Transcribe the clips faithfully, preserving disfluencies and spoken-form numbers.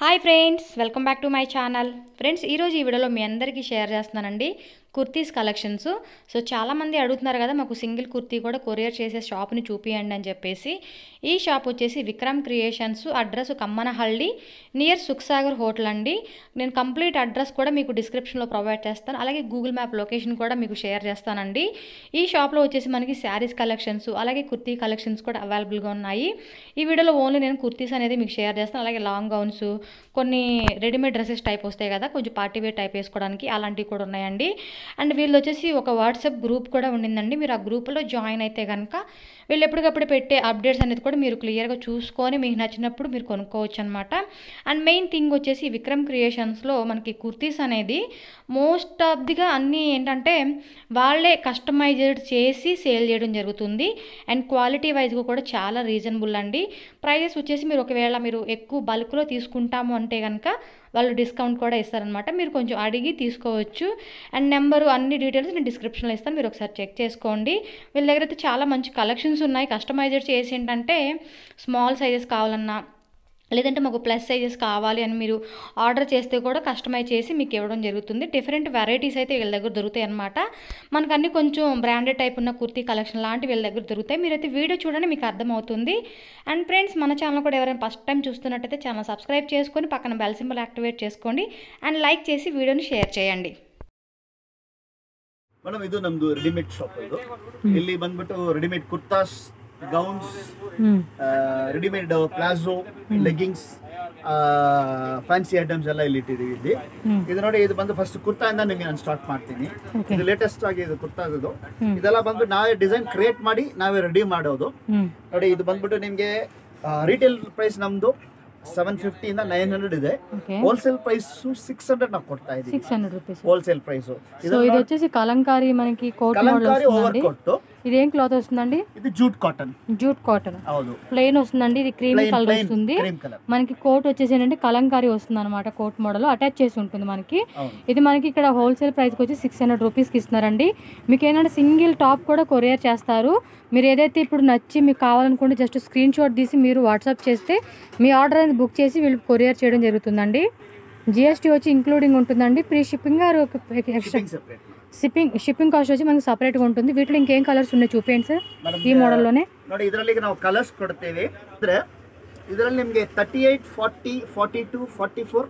High friends welcome back to my channel friends ई रोज़ु video में अंदर की शेयर చేస్తున్నానండి కుర్తీస్ కలెక్షన్స్ सो చాలా మంది అడుగుతున్నారు కదా నాకు సింగిల్ కుర్తీ కూడా కొరియర్ చేసే షాప్ ని చూపియండి అని చెప్పేసి ఈ షాప్ వచ్చేసి Vikram creations address Kammanahalli near Sukh Sagar hotel అండి। నేను కంప్లీట్ అడ్రస్ కూడా మీకు డిస్క్రిప్షన్ లో ప్రొవైడ్ చేస్తాను అలాగే గూగుల్ మ్యాప్ లొకేషన్ కూడా మీకు షేర్ చేస్తానండి। ఈ షాప్ లో వచ్చేసి మనకి సారీస్ కలెక్షన్స్ అలాగే కుర్తీ కలెక్షన్స్ కూడా అవైలబుల్ గా ఉన్నాయి। ఈ వీడియోలో ఓన్లీ నేను కుర్తీస్ అనేది మీకు షేర్ చేస్తాను అలాగే లాంగ్ గౌన్స్ కొన్ని రెడీమేడ్ డ్రెస్సెస్ టైప్ వస్తాయి కదా కొంచెం పార్టీ వేర్ టైప్ వేసుకోవడానికి అలాంటివి కూడా ఉన్నాయండి। అండ్ వీళ్ళు వచ్చేసి ఒక వాట్సాప్ గ్రూప్ కూడా ఉండిందండి మీరు ఆ గ్రూపులో జాయిన్ అయితే కనుక వీళ్ళు ఎప్పటికప్పుడు పెట్టే అప్డేట్స్ అనేది కూడా మీరు క్లియర్గా చూసుకొని మీకు నచ్చినప్పుడు మీరు కొనుక్కోవచ్చు అనమాట। అండ్ మెయిన్ థింగ్ వచ్చేసి విక్రమ్ క్రియేషన్స్లో మనకి కుర్తీస్ అనేది మోస్ట్ ఆఫ్ దిగా అన్నీ ఏంటంటే వాళ్ళే కస్టమైజ్డ్ చేసి సేల్ చేయడం జరుగుతుంది అండ్ క్వాలిటీ వైజ్గా కూడా చాలా రీజనబుల్ అండి। ప్రైజెస్ వచ్చేసి మీరు ఒకవేళ మీరు ఎక్కువ బల్క్లో తీసుకుంటాం అంటే కనుక వాళ్ళు డిస్కౌంట్ కూడా ఇస్తారనమాట మీరు కొంచెం అడిగి తీసుకోవచ్చు। అండ్ నెంబరు అన్ని డీటెయిల్స్ నేను డిస్క్రిప్షన్లో ఇస్తాను మీరు ఒకసారి చెక్ చేసుకోండి। వీళ్ళ దగ్గర అయితే చాలా మంచి కలెక్షన్స్ ఉన్నాయి కస్టమైజర్ చేసి ఏంటంటే స్మాల్ సైజెస్ కావాలన్నా లేదంటే మాకు ప్లస్ సైజెస్ కావాలి అని మీరు ఆర్డర్ చేస్తే కూడా కస్టమైజ్ చేసి మీకు ఇవ్వడం జరుగుతుంది। డిఫరెంట్ వెరైటీస్ అయితే వీళ్ళ దగ్గర దొరుకుతాయి అనమాట మనకు అన్ని కొంచెం బ్రాండెడ్ టైప్ ఉన్న కుర్తీ కలెక్షన్ లాంటివి వీళ్ళ దగ్గర దొరుకుతాయి మీరైతే వీడియో చూడండి మీకు అర్థమవుతుంది। అండ్ ఫ్రెండ్స్ మన ఛానల్ కూడా ఎవరైనా ఫస్ట్ టైం చూస్తున్నట్టయితే ఛానల్ సబ్స్క్రైబ్ చేసుకొని పక్కన బెల్ సింబల్ యాక్టివేట్ చేసుకోండి అండ్ లైక్ చేసి వీడియోని షేర్ చేయండి। మేడం ఇది నమ్ముదు రెడీమేడ్ షాప్ ఇది ಇಲ್ಲಿ ಬಂದ್ಬಿಟ್ಟು readymade kurtas gowns readymade palazzo leggings fancy items ಎಲ್ಲ ಇಲ್ಲಿ ಇಟ್ಟಿದ್ದೀವಿ। ಇದು ನೋಡಿ ಇದು ಬಂದು ಫಸ್ಟ್ ಕುರ್ತಾ ಇಂದ ನಿಮಗೆ ನಾನು ಸ್ಟಾರ್ಟ್ ಮಾಡ್ತೀನಿ ಇದು ಲೇಟೆಸ್ಟ್ ಆಗಿ ಇದು ಕುರ್ತಾ ಇದು ಇದೆಲ್ಲ ಬಂದು ನಾವೇ ಡಿಸೈನ್ ಕ್ರಿಯೇಟ್ ಮಾಡಿ ನಾವೇ ರೆಡಿ ಮಾಡೋದು ನೋಡಿ ಇದು ಬಂದ್ಬಿಟ್ಟು ನಿಮಗೆ ರಿಟೇಲ್ ಪ್ರೈಸ್ ನಮ್ದು ಸೆವೆನ್ ಫಿಫ್ಟಿ ಇಂದ ನೈನ್ ಹಂಡ್ರೆಡ್ ಇದೆ ಹೋಲ್ಸೇಲ್ ಪ್ರೈಸ್ ಸಿಕ್ಸ್ ಹಂಡ್ರೆಡ್ ನಾವು ಕೊಡ್ತಾ ಇದೀವಿ six hundred rupees wholesale price ಇದು వచ్చేసి ಕಲಂಕಾರಿ మనకి కోట్ కలంకారీ ఓవర్ కోట్ ఇది ఏం క్లాత్ వస్తుందండి ఇది జూట్ కాటన్ జూట్ కాటన్ అవును ప్లెయిన్ వస్తుందండి ఇది క్రీమ్ కలర్ వస్తుంది మనకి కోట్ వచ్చేసి ఏంటంటే కలంకారీ వస్తుందన్నమాట కోట్ మోడల్ అటాచ్ చేసి ఉంటుంది మనకి ఇది మనకి ఇక్కడ హోల్సేల్ ప్రైస్ కి వచ్చి సిక్స్ హండ్రెడ్ రూపీస్ కి ఇస్తున్నారండి। మీకు ఏంటంటే సింగిల్ టాప్ కూడా కొరియర్ చేస్తారు మీరు ఏదైతే ఇప్పుడు నచ్చి మీకు కావాలనుకుంటే జస్ట్ స్క్రీన్ షాట్ తీసి మీరు వాట్సాప్ చేస్తే మీ ఆర్డర్ అనేది బుక్ చేసి వీళ్ళు కొరియర్ చేయడం జరుగుతుందండి। జిఎస్టీ వచ్చి ఇంక్లూడింగ్ ఉంటుందండి pre shipping or extra shipping shipping cost వచ్చి మనకి సెపరేట్ గా ఉంటుంది। వీటిలో ఇంకేం కలర్స్ ఉన్నాయి చూపించండి సార్ ఈ మోడల్ లోనే ನೋಡಿ ಇದರಲ್ಲಿ ನಾವು ಕಲರ್ಸ್ ಕೊಡ್ತೇವೆ ಅಂದ್ರೆ ಇದರಲ್ಲಿ ನಿಮಗೆ thirty-eight forty forty-two forty-four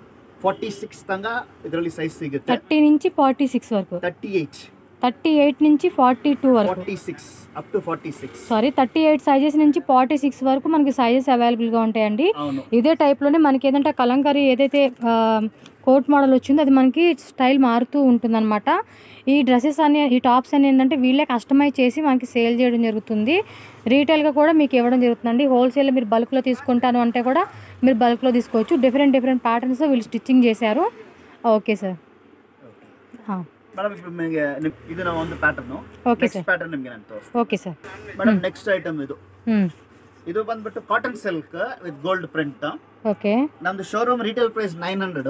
forty-six ತನಕ ಇದರಲ್ಲಿ ಸೈಜ್ ಸಿಗುತ್ತೆ thirty నుంచి forty-six వరకు thirty-eight thirty-eight నుంచి forty-two వరకు forty-six up to forty-six sorry thirty-eight sizes నుంచి forty-six వరకు మనకి సైజెస్ అవైలబుల్ గా ఉంటాయండి। ఇదే టైప్ లోనే మనకి ఏదంటే కలంకారీ ఏదైతే కోట్ మోడల్ వచ్చింది అది మనకి స్టైల్ మారుతూ ఉంటుందన్నమాట। ఈ డ్రెస్సెస్ అని ఈ టాప్స్ అని ఏంటంటే వీళ్ళే కస్టమైజ్ చేసి మనకి సేల్ చేయడం జరుగుతుంది రీటైల్గా కూడా మీకు ఇవ్వడం జరుగుతుందండి। హోల్సేల్ మీరు బల్క్లో తీసుకుంటాను అంటే కూడా మీరు బల్క్లో తీసుకోవచ్చు డిఫరెంట్ డిఫరెంట్ ప్యాటర్న్స్ వీళ్ళు స్టిచ్చింగ్ చేశారు। Okay sir okay sir madam next item ఇది ಇದು ಬಂದ್ಬಿಟ್ಟು cotton silk with gold print okay ನಮ್ದು showroom retail price nine hundred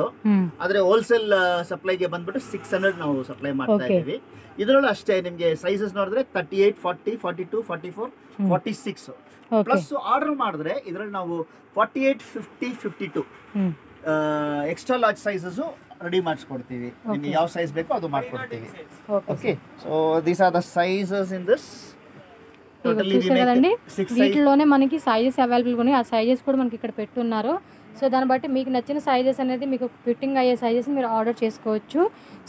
ಆದ್ರೆ ಹೋಲ್ಸೇಲ್ ಸಪ್ಲೈ ಗೆ ಬಂದ್ಬಿಟ್ಟು six hundred ನಾವು ಸಪ್ಲೈ ಮಾಡ್ತಾ ಇದೀವಿ। ಇದರೊಳಗೆ ಅಷ್ಟೇ ನಿಮಗೆ ಸೈಜಸ್ ನೋಡಿದ್ರೆ thirty-eight forty forty-two forty-four forty-six plus order ಮಾಡಿದ್ರೆ ಇದರಲ್ಲಿ ನಾವು forty-eight fifty fifty-two extra large sizes ready ಮಾಡಿಸ್ಕೊಡ್ತೀವಿ ನಿಮಗೆ ಯಾವ ಸೈಜ್ ಬೇಕೋ ಅದು ಮಾಡ್ಕೊಡ್ತೀವಿ okay so these are the sizes in this చూసారు కదండి వీటిలోనే మనకి సైజెస్ అవైలబుల్గా ఉన్నాయి ఆ సైజెస్ కూడా మనకి ఇక్కడ పెట్టున్నారు సో దాన్ని బట్టి మీకు నచ్చిన సైజెస్ అనేది మీకు ఫిట్టింగ్ అయ్యే సైజెస్ మీరు ఆర్డర్ చేసుకోవచ్చు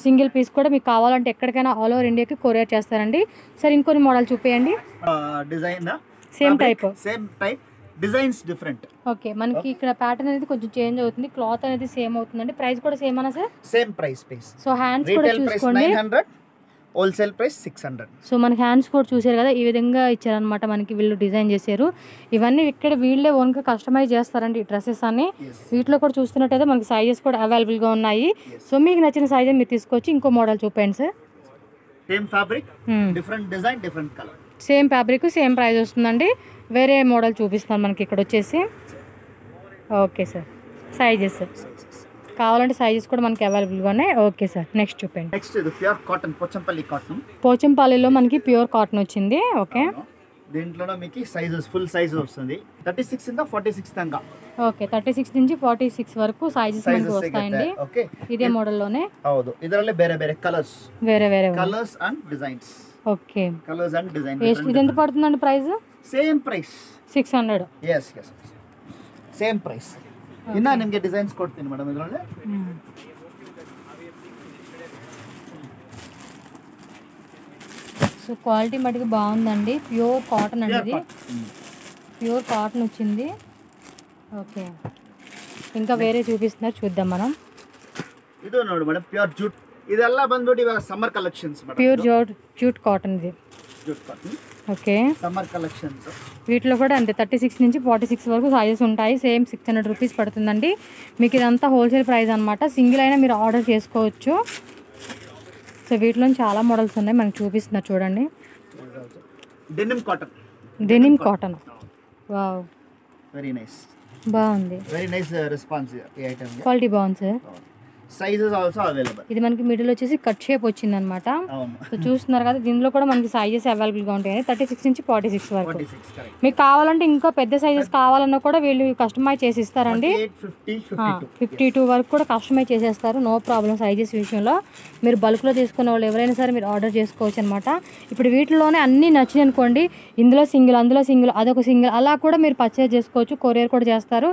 సింగిల్ పీస్ కూడా మీకు కావాలంటే ఎక్కడికైనా ఆల్ ఓవర్ ఇండియాకి కొరియర్ చేస్తారండి। సరే ఇంకొన్ని మోడల్ చూపియండి design same type same type designs different okay మనకి ఇక్కడ ప్యాటర్న్ అనేది కొంచెం చేంజ్ అవుతుంది క్లాత్ అనేది సేమ్ అవుతుందండి ప్రైస్ కూడా సేమ్ అనా sir same price price so hands కూడా చూసుకోండి wholesale price six hundred so మన హ్యాండ్స్ కోడ్ చూసారు కదా ఈ విధంగా ఇచ్చారనమాట మనకి వీళ్ళు డిజైన్ చేశారు ఇవన్నీ ఇక్కడ వీళ్ళే ఓన్గా కస్టమైజ్ చేస్తారండి ఈ డ్రెస్సెస్ అన్ని వీటిలో కూడా చూస్తున్నట్టయితే మనకి సైజెస్ కూడా అవైలబుల్గా ఉన్నాయి సో మీకు నచ్చిన సైజ్ మీరు తీసుకోవచ్చు। ఇంకో మోడల్ చూపండి sir same fabric different design different colour same fabric same price వస్తుందండి వేరే మోడల్ చూపిస్తాను మనకి ఇక్కడ వచ్చేసి ఓకే సార్ సైజెస్ కావాలంటే సైజెస్ కూడా మనకి అవైలబుల్ గా ఉన్నాయి ఓకే సార్ నెక్స్ట్ చూపండి నెక్స్ట్ ఇది ప్యూర్ కాటన్ పోచంపల్లి కాటన్ పోచంపల్లిలో మనకి ప్యూర్ కాటన్ వచ్చింది ఓకే దీంట్లో మీకు సైజెస్ ఫుల్ సైజ్ వస్తుంది थर्टी सिक्स ఇంకా फोर्टी सिक्स తంగా ఓకే थर्टी सिक्स నుంచి फोर्टी सिक्स వరకు సైజెస్ మనకు వస్తాయండి ఓకే ఇదే మోడల్ లోనే అవును ఇదరలే వేరే వేరే కలర్స్ వేరే వేరే colours and designs okay colours and design ఇది ఎంత పడుతుందండి price same price six hundred yes yes same price ఇన్నా నిಮಗೆ డిజైన్స్ కొడుతుంది మేడం ఇదరలే సో క్వాలిటీ మటుకు బాగుందండి ప్యూర్ కాటన్ అండి ఇది ప్యూర్ కాటన్ వచ్చింది ఓకే ఇంకా వేరే చూపిస్తున్నారు చూద్దాం మనం ఇదో నోడు మేడం ప్యూర్ జూట్ ಇದೆಲ್ಲ ಬಂದುಬಿಟ್ಟು ಈಗ summer collections madam pure jute jute cotton ಇದೆ jute cotton okay summer collections వీటిలో కూడా అంటే थर्टी सिक्स నుంచి फोर्टी सिक्स వరకు సైజెస్ ఉంటాయి సేమ్ సిక్స్ హండ్రెడ్ రూపాయస్ పడుతుందండి మీకు ఇదంతా హోల్సేల్ ప్రైస్ అన్నమాట సింగిల్ అయినా మీరు ఆర్డర్ చేసుకోవచ్చు సో వీటిలో చాలా మోడల్స్ ఉన్నాయి మనం చూపిస్తున్నా చూడండి denim cotton denim cotton wow very nice బాగుంది వెరీ నైస్ రెస్పాన్స్ ఈ ఐటమ్ క్వాలిటీ బాగుంది సార్ సైజెస్ ఆల్సో అవైలబుల్ ఇది మనకి మిడిల్ వచ్చేసి కట్ షేప్ వచ్చింది అన్నమాట సో చూస్తున్నారు కదా దీనిలో కూడా మనకి సైజెస్ అవైలబుల్ గా ఉంటాయి थर्टी सिक्स నుంచి फोर्टी सिक्स వరకు మీకు కావాలంటే ఇంకా పెద్ద సైజెస్ కావాలన్నా కూడా వీళ్ళు కస్టమైజ్ చేసి ఇస్తారండి फिफ्टी टू వరకు కూడా కస్టమైజ్ చేసేస్తారు నో ప్రాబ్లం సైజెస్ విషయంలో మీరు బల్క్ లో తీసుకునే వాళ్ళు ఎవరైనా సరే మీరు ఆర్డర్ చేసుకోవచ్చు అన్నమాట ఇప్పుడు వీటిలోనే అన్ని నచ్చి అనుకోండి ఇందులో సింగిల్ అందులో సింగిల్ అదొక సింగిల్ అలా కూడా మీరు పర్చేస్ చేసుకోవచ్చు కొరియర్ కూడా చేస్తారు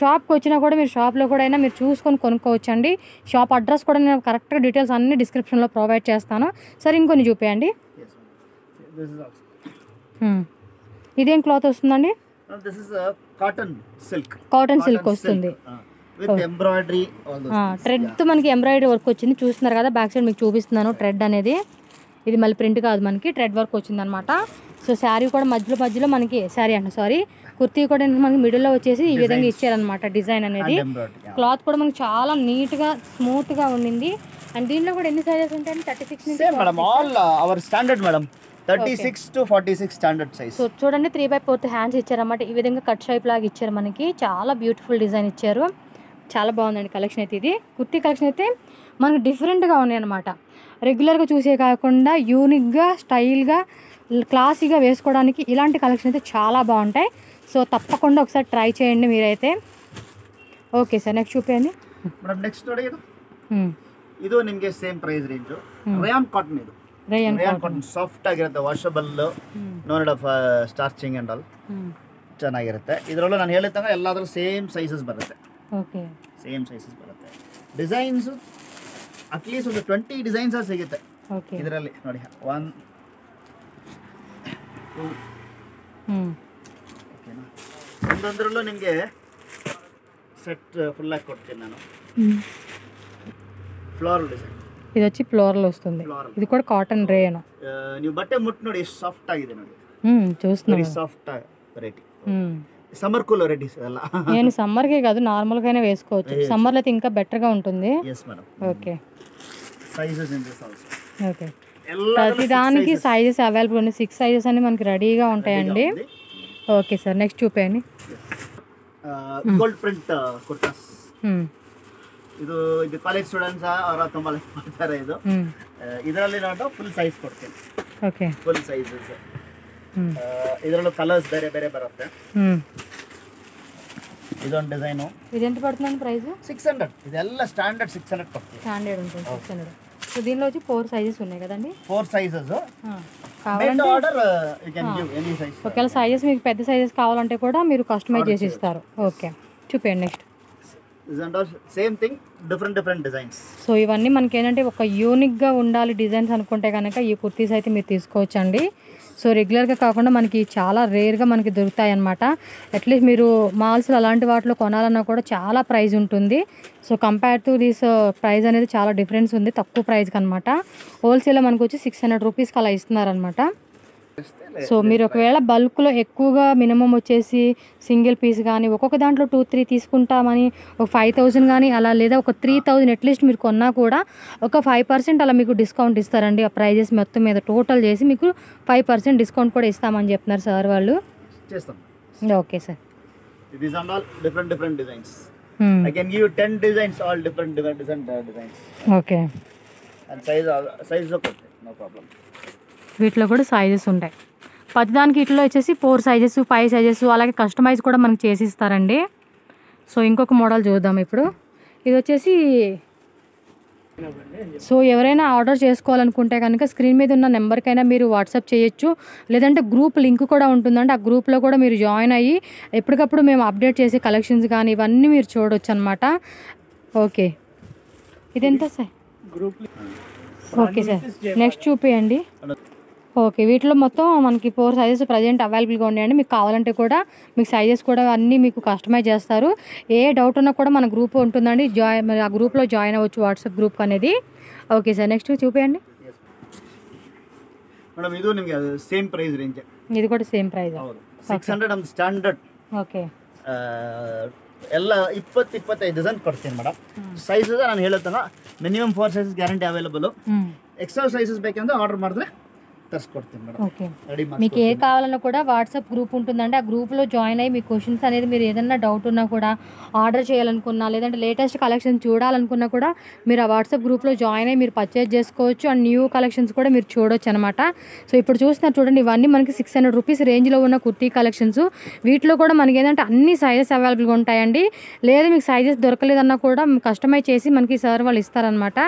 షాప్ కి వచ్చినా కూడా మీరు షాప్ లో కూడా అయినా మీరు చూసుకొని కొనుక్కోవచ్చుండి షాప్ అడ్రస్ కూడా నేను కరెక్ట్ గా డీటెయల్స్ అన్ని డిస్క్రిప్షన్ లో ప్రొవైడ్ చేస్తాను సరే ఇంకొన్ని చూపియండి ఇదేం క్లాత్ వస్తుందండి this is cotton silk cotton silk వస్తుంది విత్ ఎంబ్రాయిడరీ ఆల్ దోస్ ఆ థ్రెడ్ తో మనకి ఎంబ్రాయిడరీ వర్క్ వచ్చింది చూస్తున్నారు కదా బ్యాక్ సైడ్ మీకు చూపిస్తున్నాను థ్రెడ్ అనేది ఇది మళ్ళీ ప్రింట్ కాదు మనకి థ్రెడ్ వర్క్ వచ్చింది అన్నమాట సో శారీ కూడా మధ్యలో మధ్యలో మనకి శారీ అంటే సారీ కుర్తీ కూడా మనకి మిడిల్లో వచ్చేసి ఈ విధంగా ఇచ్చారనమాట డిజైన్ అనేది క్లాత్ కూడా మనకి చాలా నీట్గా స్మూత్గా ఉండింది అండ్ దీనిలో కూడా ఎన్ని సైజెస్ ఉంటాయి థర్టీ సిక్స్ నుంచి thirty six to forty six standard size so చూడండి త్రీ బై ఫోర్త్ హ్యాండ్స్ ఇచ్చారన్నమాట ఈ విధంగా కట్ షేప్ లాగా ఇచ్చారు మనకి చాలా బ్యూటిఫుల్ డిజైన్ ఇచ్చారు చాలా బాగుందండి కలెక్షన్ అయితే ఇది కుర్తీ కలెక్షన్ అయితే మనకు డిఫరెంట్గా ఉన్నాయి అన్నమాట రెగ్యులర్గా చూసే కాకుండా యూనిక్గా స్టైల్గా క్లాసీగా వేసుకోవడానికి ఇలాంటి కలెక్షన్ అయితే చాలా బాగుంటాయి సో తప్పకుండా ఒకసారి ట్రై చేయండి మీరైతే ఓకే సార్ నెక్స్ట్ చూపించండి మనం నెక్స్ట్ చూడండి ఇది ఇదో నిಮಗೆ same price range rayon cotton ఇది రేయాన్ కాటన్ ಸಾಫ್ಟ್ ಆಗಿರುತ್ತೆ washable no need of starching and all ಚೆನ್ನಾಗಿರುತ್ತೆ ಇದರಲ್ಲೂ ನಾನು ಹೇಳಿದಂಗೆ ಎಲ್ಲಾದರೂ ಸೇಮ್ ಸೈಜಸ್ ಬರುತ್ತೆ ಓಕೆ ಸೇಮ್ ಸೈಜಸ್ ಬರುತ್ತೆ ಡಿಸೈನ್ಸ್ ಅಟ್ ಲೀಸ್ಟ್ ಒಂದು ट्वेंटी ಡಿಸೈನ್ಸ್ ಸಿಗುತ್ತೆ ಓಕೆ ಇದರಲ್ಲಿ ನೋಡಿ वन ಹ್ಮ್ ಓಕೆನಾ ಒಂದೊಂದರಲ್ಲೂ ನಿಮಗೆ ಸೆಟ್ ಫುಲ್ ಆಗಿ ಕೊಡ್ತೀನಿ ನಾನು ಫ್ಲೋರಲ್ ಡಿಸೈನ್ ಇದು వచ్చి ಫ್ಲೋರಲ್ వస్తుంది ఇది కూడా కాటన్ రేయన ನೀವು ಬಟ್ಟೆ ಮುಟ್ಟಿ ನೋಡಿ ಎಷ್ಟು ಸಾಫ್ಟ್ ಆಗಿದೆ ನೋಡಿ ಹ್ಮ್ చూస్తున్నారు ವೆರಿ ಸಾಫ್ಟ್ ವೆರೈಟಿ ಹ್ಮ್ సమ్మర్ కూల్ రెడీస్ అలా నేను సమ్మర్ కే కాదు నార్మల్ గానే వేసుకోవచ్చు సమ్మర్ లో ఇంకా బెటర్ గా ఉంటుంది yes madam okay sizes in this also okay ప్రతి దానికి సైజెస్ అవైలబుల్ ఉన్నాయి సిక్స్ సైజెస్ అన్ని మనకి రెడీగా ఉంటాయండి ఓకే సార్ నెక్స్ట్ చూపేయండి గోల్డ్ ప్రింట్ కుర్తాస్ ಇದು ಇದು ಕಾಲೇಜ್ ಸ್ಟೂಡೆಂಟ್ಸ್ ಅವರ ತುಂಬಾ ಲೈಕ್ ಮಾಡ್ತಾರೆ ಇದು ಇದರಲ್ಲಿ ನಾನು ಫುಲ್ ಸೈಜ್ ಕೊಡ್ತೀನಿ ಓಕೆ ಫುಲ್ ಸೈಜಸ್ ಇದರಲ್ಲೂ ಕಲರ್ಸ್ ಬೇರೆ ಬೇರೆ ಬರುತ್ತೆ ಇದೊಂದು ಡಿಸೈನ್ ಇದು ಎಂತ ಪಡ್ತನಂತ ಪ್ರೈಸ್ सिक्स हंड्रेड ಇದೆಲ್ಲ ಸ್ಟ್ಯಾಂಡರ್ಡ್ सिक्स हंड्रेड ಕೊಡ್ತೀನಿ ಸ್ಟ್ಯಾಂಡರ್ಡ್ ಅಂತ सिक्स हंड्रेड సో దీనిలో వచ్చి ఫోర్ సైజెస్ ఉన్నాయి కదండి ఫోర్ సైజెస్ ఆ కావాలంటే order you can give any size ఒకవేళ సైజెస్ మీకు పెద్ద సైజెస్ కావాలంటే కూడా మీరు కస్టమైజ్ చేసి ఇస్తారు ఓకే చూపేయండి next is and all same thing different different designs so ఇవన్నీ మనకి ఏంటంటే ఒక యూనిక్ గా ఉండాలి డిజైన్స్ అనుకుంటే గనక ఈ కుర్తీస్ అయితే మీరు తీసుకోవొచ్చుండి సో రెగ్యులర్ గా కాకుండా మనకి చాలా రేర్ గా మనకి దొరుకుతాయి అన్నమాట అట్లీస్ట్ మీరు మాల్స్ అలాంటి వాటిలో కొనాలన్నా కూడా చాలా ప్రైస్ ఉంటుంది so compare to this price అనేది చాలా డిఫరెన్స్ ఉంది తక్కువ ప్రైస్ కనమాట హోల్సేల్ లో మనకు వచ్చి సిక్స్ హండ్రెడ్ రూపీస్ అలా ఇస్తున్నారు అన్నమాట సో మీరు ఒకవేళ బల్క్ లో ఎక్కువగా మినిమం వచ్చేసి సింగిల్ పీస్ కానీ ఒక్కొక్క దాంట్లో టూ త్రీ తీసుకుంటామని ఒక ఫైవ్ థౌసండ్ కానీ అలా లేదా ఒక త్రీ థౌసండ్ అట్లీస్ట్ మీరు కొన్నా కూడా ఒక ఫైవ్ పర్సెంట్ అలా మీకు డిస్కౌంట్ ఇస్తారండి ఆ ప్రైజెస్ మొత్తం మీద టోటల్ చేసి మీకు ఫైవ్ పర్సెంట్ డిస్కౌంట్ కూడా ఇస్తామని చెప్తున్నారు సార్ వాళ్ళు చేస్తాం okay sir this are all different different designs I can give ten designs all different different designs okay and size size okay no problem వీటిలో కూడా సైజెస్ ఉంటాయి ప్రతిదానికి ఇట్లా వచ్చేసి ఫోర్ సైజెస్ ఫైవ్ సైజెస్ అలాగే కస్టమైజ్ కూడా మనకి చేసి ఇస్తారండి. సో ఇంకొక మోడల్ చూద్దాం ఇప్పుడు. ఇది వచ్చేసి సో ఎవరైనా ఆర్డర్ చేసుకోవాలనుకుంటే కనుక స్క్రీన్ మీద ఉన్న నెంబర్కైనా మీరు వాట్సాప్ చేయొచ్చు, లేదంటే గ్రూప్ లింక్ కూడా ఉంటుందండి. ఆ గ్రూప్లో కూడా మీరు జాయిన్ అయ్యి ఎప్పటికప్పుడు మేము అప్డేట్ చేసే కలెక్షన్స్ కానీ ఇవన్నీ మీరు చూడవచ్చు అనమాట. ఓకే ఇదెంత సార్? ఓకే సార్ నెక్స్ట్ చూపియండి. ఓకే వీటిలో మొత్తం మనకి ఫోర్ సైజెస్ ప్రజెంట్ అవైలబుల్గా ఉన్నాయండి. మీకు కావాలంటే కూడా మీకు సైజెస్ కూడా అన్నీ మీకు కస్టమైజ్ చేస్తారు. ఏ డౌట్ ఉన్నా కూడా మన గ్రూప్ ఉంటుందండి, జాయిన్ ఆ గ్రూప్లో జాయిన్ అవ్వచ్చు, వాట్సాప్ గ్రూప్ అనేది. ఓకే సార్ నెక్స్ట్ చూపియండి. ఇది కూడా సేమ్ ప్రైస్ స్టాండర్డ్. ఓకే ಎಲ್ಲ ಇಪ್ಪತ್ತು ಇಪ್ಪತ್ತೈದು ಡಜನ್ ಕೊಡ್ತೀನಿ ಮೇಡಮ್. ಸೈಜಸ್ ನಾನು ಹೇಳ್ತಾನ minimum four sizes guarantee available. Extra sizes ಬೇಕಂದ್ರೆ ಆರ್ಡರ್ ಮಾಡಿದ್ರೆ ತರಿಸ್ಕೊಡ್ತೀನಿ ಮೇಡಮ್. ಓಕೆ మీకు ఏ కావాలన్నా కూడా వాట్సాప్ గ్రూప్ ఉంటుందండి. ఆ గ్రూప్లో జాయిన్ అయ్యి మీ క్వశ్చన్స్ అనేది మీరు ఏదైనా డౌట్ ఉన్నా కూడా ఆర్డర్ చేయాలనుకున్నా లేదంటే లేటెస్ట్ కలెక్షన్ చూడాలనుకున్నా కూడా మీరు ఆ వాట్సాప్ గ్రూప్లో జాయిన్ అయ్యి మీరు పర్చేజ్ చేసుకోవచ్చు. అండ్ న్యూ కలెక్షన్స్ కూడా మీరు చూడొచ్చు అనమాట. సో ఇప్పుడు చూస్తున్నారు చూడండి, ఇవన్నీ మనకి సిక్స్ హండ్రెడ్ రూపీస్ రేంజ్లో ఉన్న కుర్తీ కలెక్షన్స్. వీటిలో కూడా మనకి ఏంటంటే అన్ని సైజెస్ అవైలబుల్గా ఉంటాయండి. లేదా మీకు సైజెస్ దొరకలేదన్నా కూడా కస్టమైజ్ చేసి మనకి సార్ వాళ్ళు ఇస్తారనమాట.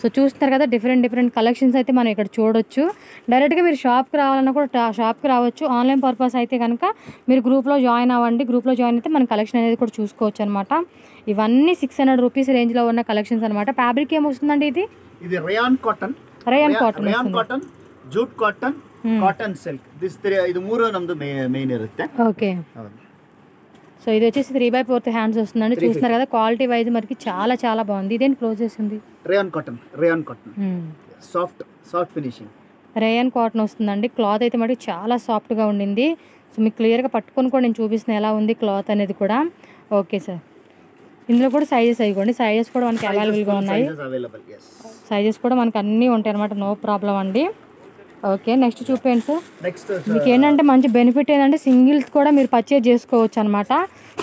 సో చూస్తున్నారు కదా డిఫరెంట్ డిఫరెంట్ కలెక్షన్స్ అయితే మనం ఇక్కడ చూడొచ్చు. డైరెక్ట్ డైరెక్ట్గా మీరు షాప్కి రావాలన్నా కూడా షాప్కి రావచ్చు. ఆన్లైన్ పర్పస్ అయితే కనుక మీరు గ్రూప్లో జాయిన్ అవ్వండి. గ్రూప్లో జాయిన్ అయితే మన కలెక్షన్ అనేది కూడా చూసుకోవచ్చు అనమాట. ఇవన్నీ సిక్స్ హండ్రెడ్ రూపీస్ రేంజ్లో ఉన్న కలెక్షన్స్ అనమాట. ఫ్యాబ్రిక్ ఏమొస్తుందండి ఇది? ఇది rayon cotton, rayon cotton, rayon cotton, jute cotton, cotton silk. ఇది మూడు నమ్ముదు మెయిన్ ఇರುತ್ತೆ. ఓకే సో ఇది వచ్చేసి త్రీ బై ఫోర్త్ హ్యాండ్స్ వస్తుందండి. చూస్తున్నారు కదా క్వాలిటీ వైజ్ మనకి చాలా చాలా బాగుంది. ఇదేంటి క్లోజ్ చేసింది? Rayon cotton, rayon cotton soft soft finishing rayon cotton వస్తుందండి. క్లాత్ అయితే మటుకు చాలా సాఫ్ట్గా ఉండింది. సో మీకు క్లియర్గా పట్టుకొని కూడా నేను చూపిస్తున్నాను ఎలా ఉంది క్లాత్ అనేది కూడా. ఓకే సార్ ఇందులో కూడా సైజెస్ అయిపోండి, సైజెస్ కూడా మనకి అవైలబుల్గా ఉన్నాయి. సైజెస్ కూడా మనకి అన్నీ ఉంటాయి అనమాట, నో ప్రాబ్లం అండి. ఓకే నెక్స్ట్ చూపేయండి సార్. మీకు ఏంటంటే మంచి బెనిఫిట్ ఏంటంటే సింగిల్స్ కూడా మీరు పర్చేజ్ చేసుకోవచ్చు అనమాట.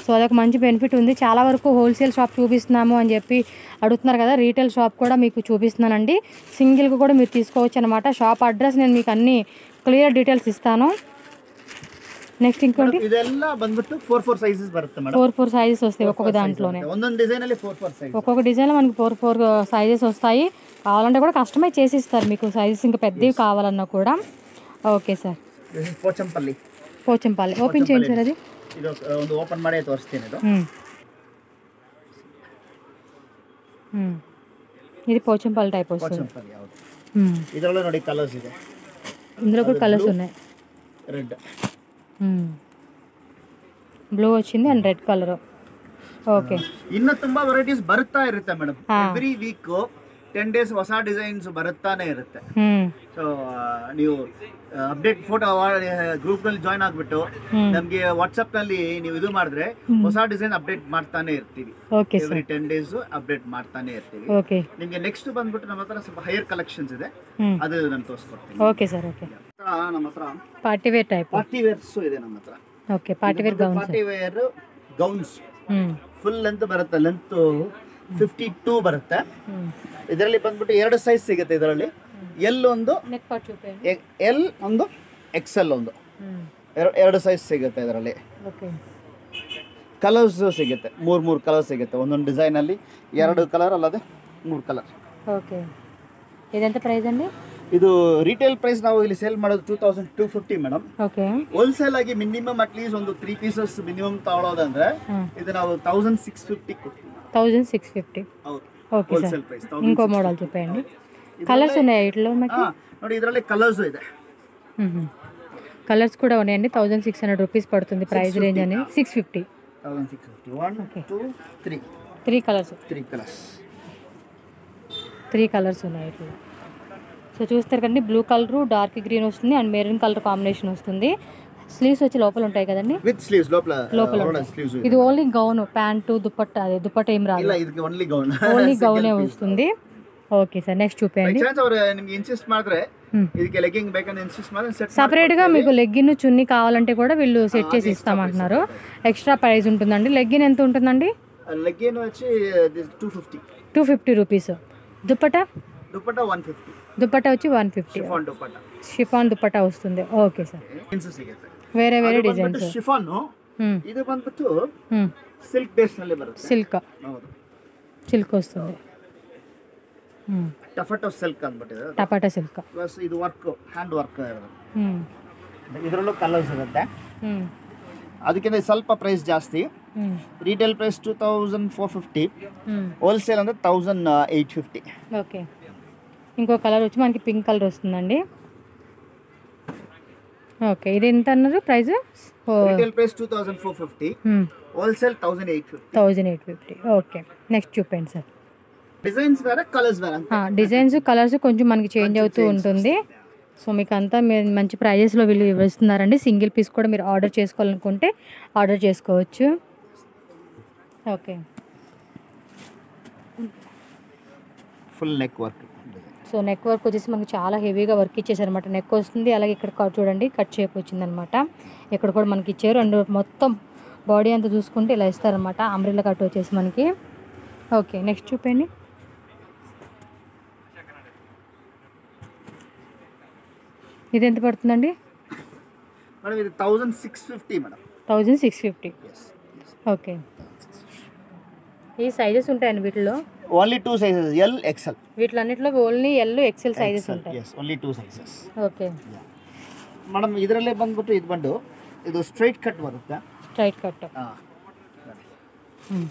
సో అదొక మంచి బెనిఫిట్ ఉంది. చాలా వరకు హోల్సేల్ షాప్ చూపిస్తున్నాము అని చెప్పి అడుగుతున్నారు కదా, రీటైల్ షాప్ కూడా మీకు చూపిస్తున్నానండి. సింగిల్కి కూడా మీరు తీసుకోవచ్చు అనమాట. షాప్ అడ్రస్ నేను మీకు అన్ని క్లియర్ డీటెయిల్స్ ఇస్తాను. నెక్స్ట్ ఇంకోటి four four sizes four four sizes వస్తాయి ఒక్కొక్క దాంట్లోనే. ఒక్కొక్క డిజైన్లో మనకి ఫోర్ ఫోర్ సైజెస్ వస్తాయి. కావాలంటే కూడా కస్టమైజ్ చేసి ఇస్తారు మీకు సైజెస్ ఇంకా పెద్దవి కావాలన్నా కూడా. Okay sir Pochampally, Pochampally open చేయండి సార్. అది ఓపెన్ ಮಾಡಿ ತೋರಿಸ್ತೀನಿ. ಇದು ಇದು పోచంపల్లి టైప్ వస్తుంది. ಇದರಲ್ಲೇ ನೋಡಿ ಕಲರ್ಸ್ ಇದೆ. ಇಂದರ ಕೂಡ ಕಲರ್ಸ್ ఉన్నాయి. ರೆಡ್ ಬ್ಲೂ వచ్చింది అండ్ రెడ్ కలర్. ఓకే ಇನ್ನು ತುಂಬಾ ವೆರೈಟೀಸ್ ಬರ್ತಾ ಇರುತ್ತೆ madam. Every week ten days ಹೊಸ ಡಿಸೈನ್ಸ್ ಬರುತ್ತಾನೆ ಇರುತ್ತೆ. ಸೊ ನೀವು ಅಪ್ಡೇಟ್ ಫೋಟೋ ಗ್ರೂಪ್ನಲ್ಲಿ ಜಾಯಿನ್ ಆಗಿಬಿಟ್ಟು ನಮಗೆ ವಾಟ್ಸಾಪ್ನಲ್ಲಿ ನೀವು ಇದು ಮಾಡಿದ್ರೆ ಹೊಸ ಡಿಸೈನ್ ಅಪ್ಡೇಟ್ ಮಾಡ್ತಾನೆ ಇರ್ತೀವಿ. ಎವ್ರಿ ಟೆನ್ ಡೇಸ್ ಅಪ್ಡೇಟ್ ಮಾಡ್ತಾನೆ ಇರ್ತೀವಿ. ನಿಮಗೆ ನೆಕ್ಸ್ಟ್ ಬಂದ್ಬಿಟ್ಟು ನಮ್ಮ ಹತ್ರ ಸ್ವಲ್ಪ ಹೈಯರ್ ಕಲೆಕ್ಷನ್ಸ್ ಇದೆ, ಅದು ನಾನು ತೋರಿಸ್ಕೊಡ್ತೀನಿ. ಓಕೆ ಸರ್ ಓಕೆ ನಮ್ಮ ಹತ್ರ party wear type party wears ಇದೆ ನಮ್ಮ ಹತ್ರ. Okay party wear gowns, party wear gowns full length ಬರುತ್ತೆ. ಲೆಂತ್ ಫಿಫ್ಟಿ ಟೂ ಬರುತ್ತೆ. ಇದರಲ್ಲಿ ಬಂದ್ಬಿಟ್ಟು ಎರಡು ಸೈಜ್ ಸಿಗುತ್ತೆ. ಇದರಲ್ಲಿ ಎಲ್ ಒಂದು ಎಲ್ ಒಂದು ಎಕ್ಸೆಲ್ ಒಂದು ಎರಡು ಸೈಜ್ ಸಿಗುತ್ತೆ. ಇದರಲ್ಲಿ ಕಲರ್ಸ್ ಸಿಗುತ್ತೆ, ಮೂರು ಮೂರು ಕಲರ್ ಸಿಗುತ್ತೆ ಒಂದೊಂದು ಡಿಸೈನಲ್ಲಿ. ಎರಡು ಕಲರ್ ಅಲ್ಲದೆ ಮೂರು ಕಲರ್. ಓಕೆ ಇದೆಂತ ಪ್ರೈಸ್ ಅಂడి? ಇದು ರಿಟೇಲ್ ಪ್ರೈಸ್ ನಾವು ಇಲ್ಲಿ ಸೇಲ್ ಮಾಡೋದು two thousand two fifty madam. Wholesale ಆಗಿ ಮಿನಿಮಮ್ ಅಟ್ಲೀಸ್ಟ್ ಒಂದು ತ್ರೀ ಪೀಸಸ್ ಮಿನಿಮಮ್ ತಗೊಳ್ಳೋದಂದ್ರೆ ಇದು ನಾವು ತೌಸಂಡ್ ಸಿಕ್ಸ್ ಫಿಫ್ಟಿ ಕೊಡ್ತೀವಿ. Thousand six fifty okay sir ఇంకో మోడల్ చూపేయండి. కలర్స్ ఉన్నాయా ఇట్లా? మనకి ఇదರಲ್ಲಿ కలర్స్ ಇದೆ. కలర్స్ కూడా ఉన్నాయండి. థౌజండ్ సిక్స్ హండ్రెడ్ రూపీస్ పడుతుంది ప్రైస్ రేంజ్ అని. Six fifty thousand six fifty one two three three colours three colours three colours ఉన్నాయి ఇట్లా. సో చూస్తారు కదండి బ్లూ కలరు డార్క్ గ్రీన్ వస్తుంది అండ్ మెరూన్ కలర్ కాంబినేషన్ వస్తుంది. స్లీవ్స్ వచ్చి లోపల ఉంటాయి కదండి విత్ స్లీవ్స్ లోపల లోపల స్లీవ్స్. ఇది ఓన్లీ గౌన్, ప్యాంటు దుపట్టా అదే దుపట్టా ఏం రాదు. ఇలా ఇది ఓన్లీ గౌన్, ఓన్లీ గౌనే వస్తుంది. ఓకే సార్ నెక్స్ట్ చూపేయండి. ఛాన్స్ అవర్ నిಮಗೆ ఇన్సిస్ట్ ಮಾಡ್ರೆ ಇದಕ್ಕೆ ಲೆಗ್ಗಿಂಗ್ ಬೇಕಂದ್ರೆ ಇನ್ಸಿಸ್ಟ್ ಮಾಡ್ರೆ ಸೆಟ್ సెపరేట్ గా మీకు లెగ్గిన్ చున్నీ కావాలంటే కూడా వీళ్ళు సెట్ చేసి ఇస్తామంటున్నారు. ఎక్స్ట్రా ప్రైస్ ఉంటుందండి. లెగ్గిన్ ఎంత ఉంటుందండి? లెగ్గిన్ వచ్చి two fifty two fifty rupees. Dupatta dupatta one fifty dupatta వచ్చి one fifty chiffon dupatta chiffon dupatta వస్తుంది ఓకే సార్ డిజైన్స్ ಸಿಗುತ್ತೆ వేరే వేరే డిజైన్స్ షిఫాన్ ఇది ಬಂತು ಸಿಲ್ಕ್ ಬೇಸ್ ನಲ್ಲಿ ಬರುತ್ತೆ ಸಿಲ್ಕ್ ಹೌದು ಸಿಲ್ಕ್ వస్తుంది ಟಫಟೋ ಸಿಲ್ಕ್ ಅಂದ್ಬಿಟ್ಟಿದೆ ಟಫಟೋ ಸಿಲ್ಕ್ ಪ್ಲಸ್ ಇದು ವರ್ಕ್ ಹ್ಯಾಂಡ್ ವರ್ಕ್ ಇರುತ್ತೆ ಇದರಲ್ಲೂ ಕಲರ್ಸ್ ಇರುತ್ತೆ ಅದಕ್ಕಿಂತ ಸ್ವಲ್ಪ ಪ್ರೈಸ್ ಜಾಸ್ತಿ retail price two thousand four fifty wholesale अंदर one thousand eight fifty okay ఇంకో కలర్ వచ్చి మనకి పింక్ కలర్ వస్తుందండి ఓకే ఇది ఎంత అన్నారు price retail price two thousand four fifty wholesale one thousand eight fifty okay next చూపండి సార్ డిజైన్స్ వేరే కలర్స్ వేరే ఆ డిజైన్స్ కలర్స్ కొంచెం మనకి చేంజ్ అవుతూ ఉంటుంది సో మీకు అంతా మంచి ప్రైజెస్ లో వీళ్ళు ఇవ్వస్తున్నారండి సింగిల్ పీస్ కూడా మీరు ఆర్డర్ చేసుకోవాలనుకుంటే ఆర్డర్ చేసుకోవచ్చు okay full neck work so neck work వచ్చేసి మనకు చాలా హెవీగా వర్క్ ఇచ్చేసారు అన్నమాట నెక్ వస్తుంది అలాగే ఇక్కడ చూడండి కట్ షేప్ వచ్చింది అన్నమాట ఇక్కడ కూడా మనకి ఇచ్చారు అండ్ మొత్తం బాడీ అంతా చూసుకుంటే ఇలా ఇస్తారు అన్నమాట అంబ్రెల్లా కట్ వచ్చేసి మనకి ఓకే నెక్స్ట్ చూపండి ఇది ఎంత పడుతుందండి మేడం ఇది one thousand six fifty madam one thousand six fifty yes okay ఈ సైజెస్ ఉంటాయని వీటిలో only two sizes L XL వీటిలన్నిటిలో ఓన్లీ ఎల్ ఎక్స్ఎల్ సైజెస్ ఉంటాయి yes only two sizes okay మనం ಇದರಲ್ಲೇ ಬಂದ್ಬಿಟ್ಟು ಇದು ಬಂದು ಇದು ಸ್ಟ್ರೈಟ್ ಕಟ್ ಬರುತ್ತೆ ಸ್ಟ್ರೈಟ್ ಕಟ್ ಆ ಹ್ಮ್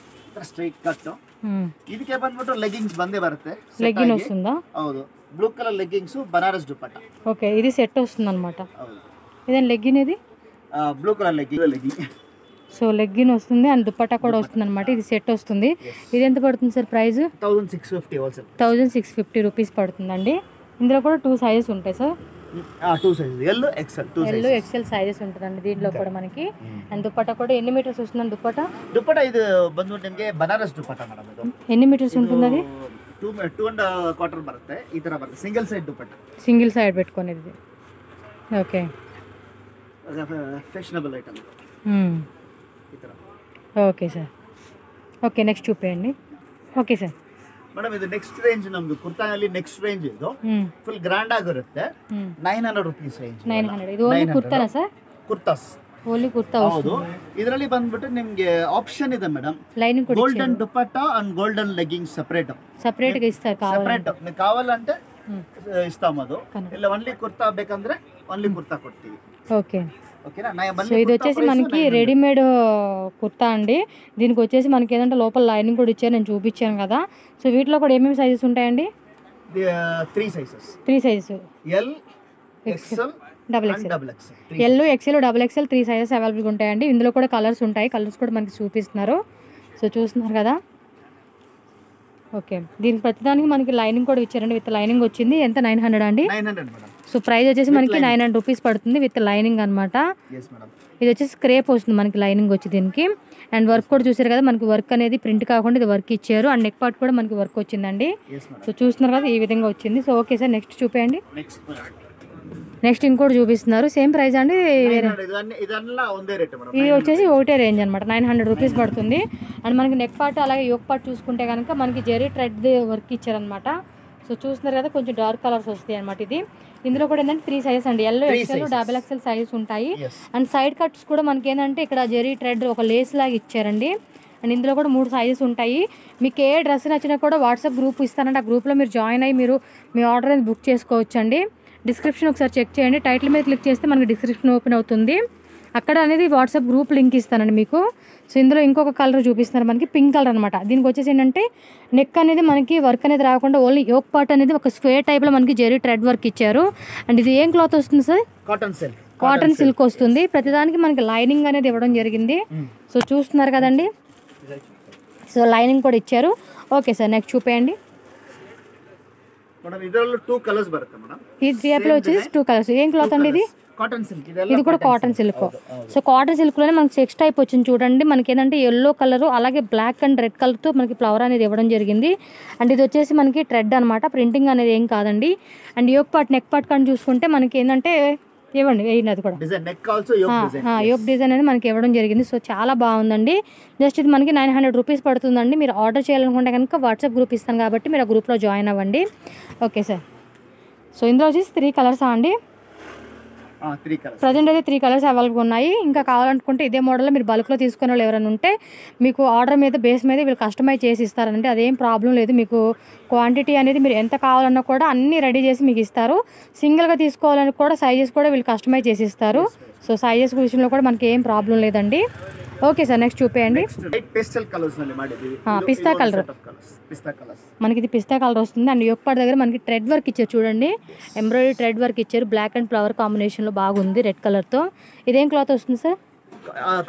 ಸ್ಟ್ರೈಟ್ ಕಟ್ ಹ್ಮ್ ಇದಕ್ಕೆ ಬಂದ್ಬಿಟ್ಟು ಲೆಗ್ಗಿಂಗ್ಸ್ ಬಂದೆ ಬರುತ್ತೆ ಲೆಗ್ಗಿನ್ వస్తుందా ಹೌದು blue colour leggings Banaras dupatta okay ఇది సెట్ వస్తుంది అన్నమాట అవును ఇదెన్ లెగ్గిన్ ఇది blue colour legging legging so legging వస్తుంది అండ్ దుపట్టా కూడా వస్తుంది అన్నమాట ఇది సెట్ వస్తుంది ఇది ఎంత పడుతుంది sir price one thousand six fifty wholesale one thousand six fifty రూపాయస్ పడుతుందండి ఇందులో కూడా టూ సైజెస్ ఉంటాయి సార్ ఆ two sizes L XL two sizes L XL sizes ఉంటదండి దీంట్లో కూడా మనకి అండ్ దుపట్టా కూడా ఎన్ని మీటర్స్ వస్తుందండి దుపట్టా దుపట్టా ఇది బందుంటంగే బనారస్ దుపట్టా మేడం ఇది ఎన్ని మీటర్స్ ఉంటుంది అది टू टू एंड क्वार्टर ಬರುತ್ತೆ ಈ ತರ ಬರುತ್ತೆ single side dupatta single side ಬೆಟ್ಕೊಂಡಿದ್ದೀವಿ ಓಕೆ ಫ್ಯಾಷನಬಲ್ ಐಟಂ ಹ್ಮ್ ಈ ತರ ಓಕೆ ಸರ್ ಓಕೆ ನೆಕ್ಸ್ಟ್ చూపేయండి ಓಕೆ ಸರ್ ಮೇಡಂ ಇದು ನೆಕ್ಸ್ಟ್ ರೇಂಜ್ ನಮ್ದು ಕುರ್ತಾನಲ್ಲಿ ನೆಕ್ಸ್ಟ್ ರೇಂಜ್ ಇದು ಫುಲ್ ಗ್ರ್ಯಾಂಡ್ ಆಗಿರುತ್ತೆ नाइन हंड्रेड ರೂಪಾಯಿ ರೇಂಜ್ नाइन हंड्रेड ಇದು ಓನ್ಲಿ ಕುರ್ತಾನಾ ಸರ್ ಕುರ್ತಾಸ್ ಓನ್ಲಿ ಕುರ್ತಾ ಹೌದು ಇದರಲ್ಲಿ ಬಂದ್ಬಿಟ್ಟು ನಿಮಗೆ ಆಪ್ಷನ್ ಇದೆ ಮೇಡಂ ಲೈನಿಂಗ್ ಕೊಡಿ golden dupatta and golden legging separate separate ಗೆ ಇಸ್ತಾರೆ ಕಾವಲ್ ಸೆಪರೇಟ್ ನೀವು ಕಾವಲಂತೆ ಇಸ್ತಾಮ ಅದು ಇಲ್ಲ ಓನ್ಲಿ ಕುರ್ತಾ ಬೇಕಂದ್ರೆ ಓನ್ಲಿ ಕುರ್ತಾ ಕೊಡ್ತೀವಿ ಓಕೆ ఓకేనా ನಾ ಬನ್ನಿ ಇದು వచ్చేసి మనకి రెడీమేడ్ కుర్తా అండి దీనికి వచ్చేసి మనకి ఏంటంటే లోపల లైనింగ్ కొడి ఇచ్చా నేను చూపించాను కదా సో వీటిలో కూడా ఏమేం సైజెస్ ఉంటాయండి three sizes three sizes L X L double XL L XL double XL three sizes అవైలబుల్గా ఉంటాయండి ఇందులో కూడా కలర్స్ ఉంటాయి కలర్స్ కూడా మనకి చూపిస్తున్నారు సో చూస్తున్నారు కదా ఓకే దీని ప్రతిదానికి మనకి లైనింగ్ కూడా ఇచ్చారండి విత్ లైనింగ్ వచ్చింది ఎంత నైన్ హండ్రెడ్ అండి సో ప్రైస్ వచ్చేసి మనకి నైన్ హండ్రెడ్ రూపీస్ పడుతుంది విత్ లైనింగ్ అనమాట ఇది వచ్చేసి స్క్రేప్ వస్తుంది మనకి లైనింగ్ వచ్చి దీనికి అండ్ వర్క్ కూడా చూసారు కదా మనకి వర్క్ అనేది ప్రింట్ కాకుండా ఇది వర్క్ ఇచ్చారు అండ్ నెక్ పార్ట్ కూడా మనకి వర్క్ వచ్చిందండి సో చూస్తున్నారు కదా ఈ విధంగా వచ్చింది సో ఓకే సార్ నెక్స్ట్ చూపేయండి నెక్స్ట్ ఇంకోటి చూపిస్తున్నారు సేమ్ ప్రైస్ అండి ఇది వచ్చేసి ఒకటే రేంజ్ అనమాట నైన్ హండ్రెడ్ రూపీస్ పడుతుంది అండ్ మనకి నెక్ పార్ట్ అలాగే యోక్ పార్ట్ చూసుకుంటే కనుక మనకి జెరీ థ్రెడ్ వర్క్ ఇచ్చారనమాట సో చూస్తున్నారు కదా కొంచెం డార్క్ కలర్స్ వస్తాయి అనమాట ఇది ఇందులో కూడా ఏంటంటే త్రీ సైజెస్ అండి L XL double XL sizes ఉంటాయి అండ్ సైడ్ కట్స్ కూడా మనకి ఏంటంటే ఇక్కడ జెరీ థ్రెడ్ ఒక లేస్ లాగా ఇచ్చారండి అండ్ ఇందులో కూడా మూడు సైజెస్ ఉంటాయి మీకు ఏ డ్రెస్ నచ్చినా కూడా వాట్సాప్ గ్రూప్ ఇస్తానంటే ఆ గ్రూప్లో మీరు జాయిన్ అయ్యి మీరు మీ ఆర్డర్ అనేది బుక్ చేసుకోవచ్చు అండి డిస్క్రిప్షన్ ఒకసారి చెక్ చేయండి టైటిల్ మీద క్లిక్ చేస్తే మనకి డిస్క్రిప్షన్ ఓపెన్ అవుతుంది అక్కడ అనేది వాట్సాప్ గ్రూప్ లింక్ ఇస్తానండి మీకు సో ఇందులో ఇంకొక కలర్ చూపిస్తున్నారు మనకి పింక్ కలర్ అనమాట దీనికి వచ్చేసి ఏంటంటే నెక్ అనేది మనకి వర్క్ అనేది రాకుండా ఓన్లీ యోక్ పార్ట్ అనేది ఒక స్క్వేర్ టైప్లో మనకి జెరీ థ్రెడ్ వర్క్ ఇచ్చారు అండ్ ఇది ఏం క్లాత్ వస్తుంది sir cotton silk cotton silk వస్తుంది ప్రతిదానికి మనకి లైనింగ్ అనేది ఇవ్వడం జరిగింది సో చూస్తున్నారు కదండి సో లైనింగ్ కూడా ఇచ్చారు ఓకే సార్ నెక్స్ట్ చూపేయండి టూ కలర్స్ ఏం క్లాత్ అండి ఇది కాటన్ సిల్క్ ఇది కూడా cotton silk so cotton silk లోనే మనకి సెక్స్ టైప్ వచ్చింది చూడండి మనకి ఏంటంటే ఎల్లో కలర్ అలాగే బ్లాక్ అండ్ రెడ్ కలర్ తో మనకి ఫ్లవర్ అనేది ఇవ్వడం జరిగింది అండ్ ఇది వచ్చేసి మనకి థ్రెడ్ అనమాట ప్రింటింగ్ అనేది ఏం కాదండి and yoke part neck part కానీ చూసుకుంటే మనకి ఏంటంటే ఇవ్వండి ఏయినది కూడా design neck also yoke design ఆ యోక్ డిజైన్ అనేది మనకి ఇవ్వడం జరిగింది. సో చాలా బాగుందండి. జస్ట్ ఇది మనకి నైన్ హండ్రెడ్ రూపాయస్ పడుతుందండి. మీరు ఆర్డర్ చేయాలనుకుంటే గనుక వాట్సాప్ గ్రూప్ ఇస్తాను కాబట్టి మీరు ఆ గ్రూప్ లో జాయిన్ అవ్వండి. Okay sir. సో ఇందులో వచ్చేసి త్రీ కలర్స్ అండి. ఆ త్రీ కలర్స్ ప్రజెంట్ అయితే త్రీ కలర్స్ అవైలబుల్ ఉన్నాయి. ఇంకా కావాలనుకుంటే ఇదే మోడల్ మీరు బల్క్ లో తీసుకునే ఎవరైనా ఉంటే మీకు ఆర్డర్ మీద బేస్ మీద వీళ్ళు కస్టమైజ్ చేసి ఇస్తారంటే అదేం ప్రాబ్లం లేదు. మీకు క్వాంటిటీ అనేది మీరు ఎంత కావాలన్నా కూడా అన్ని రెడీ చేసి మీకు ఇస్తారు. సింగిల్ గా తీసుకోవాలని కూడా సైజెస్ కూడా వీళ్ళు కస్టమైజ్ చేసి ఇస్తారు. సో సైజెస్ విషయంలో కూడా మనకి ఏం ప్రాబ్లం లేదండి. Okay sir. నెక్స్ట్ చూపేయండి. పిస్తా కలర్ మనకి ఇది పిస్తా కలర్ వస్తుంది అండ్ యొక్కడి దగ్గర మనకి థ్రెడ్ వర్క్ ఇచ్చారు చూడండి, ఎంబ్రాయిడరీ థ్రెడ్ వర్క్ ఇచ్చారు. బ్లాక్ అండ్ ఫ్లవర్ కాంబినేషన్ లో బాగుంది రెడ్ కలర్ తో. ఇదేం క్లాత్ వస్తుంది sir?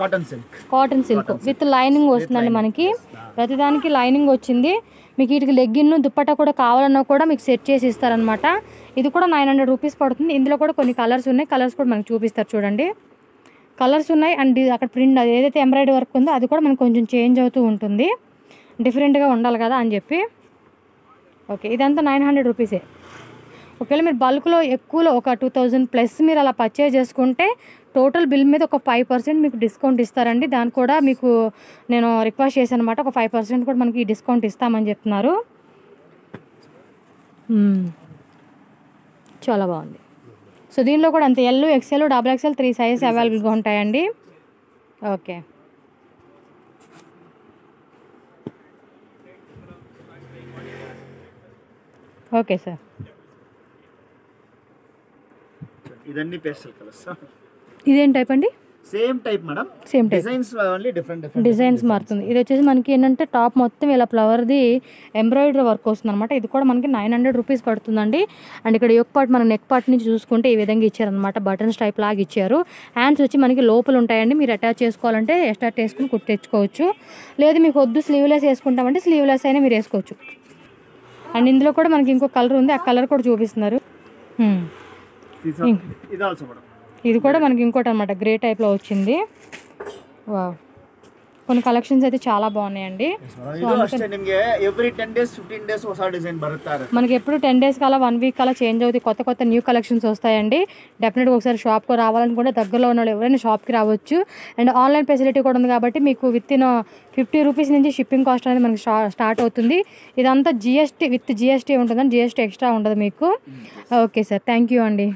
Cotton silk. Cotton silk with lining వస్తుందండి. మనకి ప్రతిదానికి లైనింగ్ వచ్చింది. మీకు వీటికి లెగ్గిన్ దుప్పట్టా కూడా కావాలన్నా కూడా మీకు సెట్ చేసి ఇస్తారనమాట. ఇది కూడా నైన్ హండ్రెడ్ రూపీస్ పడుతుంది. ఇందులో కూడా కొన్ని కలర్స్ ఉన్నాయి. కలర్స్ కూడా మనకి చూపిస్తారు చూడండి. కలర్స్ ఉన్నాయి అండ్ అక్కడ ప్రింట్ అది ఏదైతే ఎంబ్రాయిడరీ వర్క్ ఉందో అది కూడా మనకు కొంచెం చేంజ్ అవుతూ ఉంటుంది. డిఫరెంట్గా ఉండాలి కదా అని చెప్పి. ఓకే ఇదంతా నైన్ హండ్రెడ్ రూపీసే. ఒకవేళ మీరు బల్క్లో ఎక్కువలో ఒక టూ థౌజండ్ ప్లస్ మీరు అలా పర్చేజ్ చేసుకుంటే టోటల్ బిల్ మీద ఒక ఫైవ్ పర్సెంట్ మీకు డిస్కౌంట్ ఇస్తారండి. దాన్ని కూడా మీకు నేను రిక్వెస్ట్ చేశాను అనమాట. ఒక ఫైవ్ పర్సెంట్ కూడా మనకి డిస్కౌంట్ ఇస్తామని చెప్తున్నారు. చాలా బాగుంది. సో దీనిలో కూడా అంతే L XL double XL three sizes అవైలబుల్గా ఉంటాయండి. Okay okay sir. ఇదన్నీ పేస్టల్ కలర్స్. ఇదేం టైప్ అండి? Same type madam. Same designs only different different designs మారుతుంది. ఇది వచ్చేసి మనకి ఏంటంటే టాప్ మొత్తం ఇలా ఫ్లవర్ది ఎంబ్రాయిడరీ వర్క్ వస్తుంది అనమాట. ఇది కూడా మనకి నైన్ హండ్రెడ్ రూపీస్ పడుతుందండి. అండ్ ఇక్కడ యొక్క పార్ట్ మన నెక్ పార్ట్ నుంచి చూసుకుంటే ఈ విధంగా ఇచ్చారనమాట. బటన్స్ టైప్ లాగా ఇచ్చారు. హ్యాండ్స్ వచ్చి మనకి లోపల ఉంటాయండి. మీరు అటాచ్ చేసుకోవాలంటే అటాచ్ చేసుకుని కుట్టి తెచ్చుకోవచ్చు. లేదు మీకు వద్దు స్లీవ్లెస్ వేసుకుంటామంటే స్లీవ్లెస్ అయినా మీరు వేసుకోవచ్చు. అండ్ ఇందులో కూడా మనకి ఇంకో కలర్ ఉంది. ఆ కలర్ కూడా చూపిస్తున్నారు. ఇది కూడా మనకి ఇంకోటి అనమాట. గ్రే టైప్లో వచ్చింది. వా కొన్ని కలెక్షన్స్ అయితే చాలా బాగున్నాయండి. మనకి ఎప్పుడు టెన్ డేస్ కల్లా వన్ వీక్ కల్లా చేంజ్ అవుతుంది. కొత్త కొత్త న్యూ కలెక్షన్స్ వస్తాయండి. డెఫినెట్గా ఒకసారి షాప్కి రావాలనుకుంటే దగ్గరలో ఉన్న వాళ్ళు ఎవరైనా షాప్కి రావచ్చు. అండ్ ఆన్లైన్ ఫెసిలిటీ కూడా ఉంది కాబట్టి మీకు విత్ ఇన్ ఫిఫ్టీ రూపీస్ నుంచి షిప్పింగ్ కాస్ట్ అనేది మనకి స్టార్ట్ అవుతుంది. ఇదంతా జిఎస్టీ విత్ జిఎస్టీ ఉంటుందని జిఎస్టీ ఎక్స్ట్రా ఉండదు మీకు. Okay sir. థ్యాంక్ యూ అండి.